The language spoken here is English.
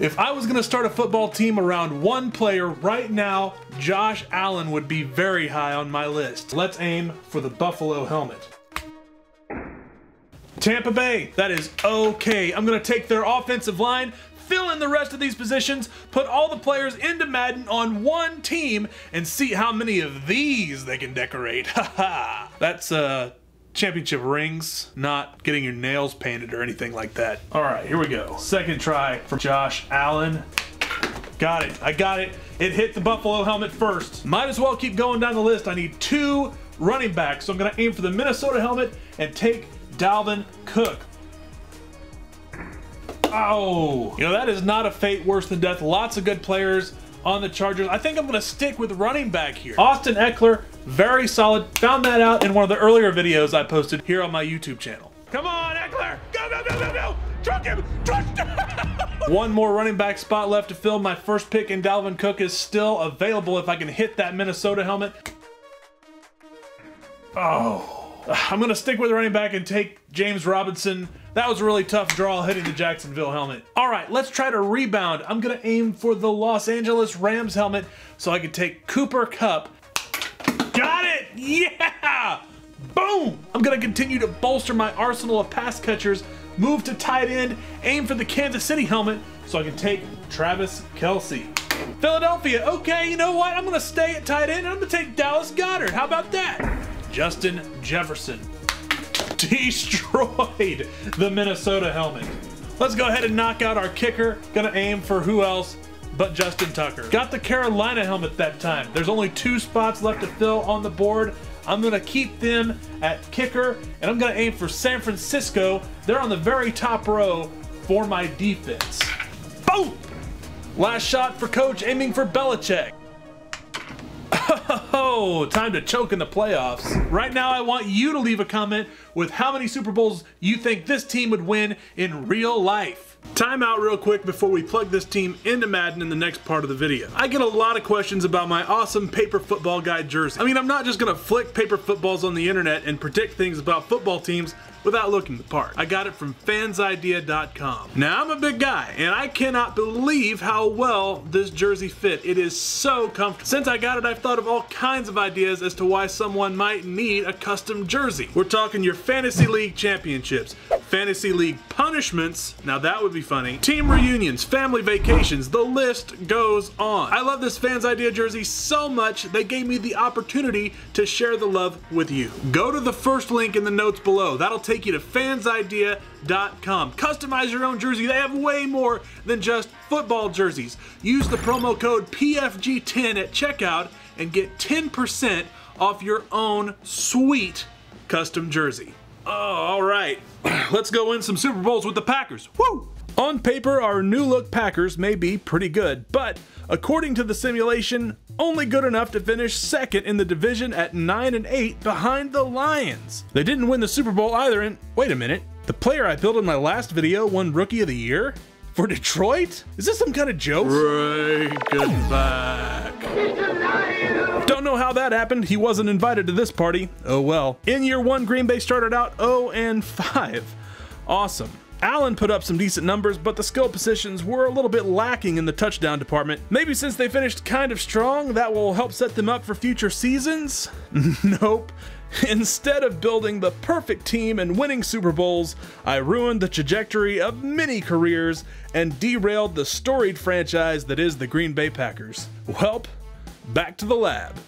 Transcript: If I was going to start a football team around one player right now, Josh Allen would be very high on my list. Let's aim for the Buffalo helmet. Tampa Bay, that is okay. I'm going to take their offensive line, fill in the rest of these positions, put all the players into Madden on one team, and see how many of these they can decorate. Haha. That's championship rings, not getting your nails painted or anything like that. All right, here we go. Second try from Josh Allen. Got it. I got it. It hit the Buffalo helmet first. Might as well keep going down the list. I need two running backs, so I'm going to aim for the Minnesota helmet and take Dalvin Cook. Oh, you know, that is not a fate worse than death. Lots of good players on the Chargers. I think I'm going to stick with running back here. Austin Ekeler, very solid. Found that out in one of the earlier videos I posted here on my YouTube channel. Come on, Ekeler. Go, go, go, go, go. Truck him. One more running back spot left to fill. My first pick in Dalvin Cook is still available if I can hit that Minnesota helmet. Oh. I'm going to stick with the running back and take James Robinson. That was a really tough draw hitting the Jacksonville helmet. All right, let's try to rebound. I'm going to aim for the Los Angeles Rams helmet so I can take Cooper Cup. Got it! Yeah! Boom! I'm going to continue to bolster my arsenal of pass catchers, move to tight end, aim for the Kansas City helmet so I can take Travis Kelce. Philadelphia, okay, you know what? I'm going to stay at tight end and I'm going to take Dallas Goddard. How about that? Justin Jefferson destroyed the Minnesota helmet. Let's go ahead and knock out our kicker. Gonna aim for who else but Justin Tucker. Got the Carolina helmet that time. There's only two spots left to fill on the board. I'm gonna keep them at kicker, and I'm gonna aim for San Francisco. They're on the very top row for my defense. Boom! Last shot for coach, aiming for Belichick. Oh, time to choke in the playoffs. Right now, I want you to leave a comment with how many Super Bowls you think this team would win in real life. Time out real quick before we plug this team into Madden in the next part of the video. I get a lot of questions about my awesome Paper Football Guy jersey. I mean, I'm not just gonna flick paper footballs on the internet and predict things about football teams without looking the part. I got it from fansidea.com. Now, I'm a big guy, and I cannot believe how well this jersey fit. It is so comfortable. Since I got it, I've thought of all kinds of ideas as to why someone might need a custom jersey. We're talking your fantasy league championships, fantasy league punishments, now that would be funny, team reunions, family vacations, the list goes on. I love this Fans Idea jersey so much, they gave me the opportunity to share the love with you. Go to the first link in the notes below. That'll take you to fansidea.com. Customize your own jersey. They have way more than just football jerseys. Use the promo code PFG10 at checkout and get 10% off your own sweet custom jersey. Oh, all right. Let's go win some Super Bowls with the Packers. Woo! On paper, our new look Packers may be pretty good, but according to the simulation, only good enough to finish second in the division at 9-8 behind the Lions. They didn't win the Super Bowl either, and wait a minute, the player I built in my last video won Rookie of the Year for Detroit? Is this some kind of joke? Break it back. Don't know how that happened. He wasn't invited to this party. Oh well. In year one, Green Bay started out 0-5. Awesome. Allen put up some decent numbers, but the skill positions were a little bit lacking in the touchdown department. Maybe since they finished kind of strong, that will help set them up for future seasons? Nope. Instead of building the perfect team and winning Super Bowls, I ruined the trajectory of many careers and derailed the storied franchise that is the Green Bay Packers. Welp, back to the lab.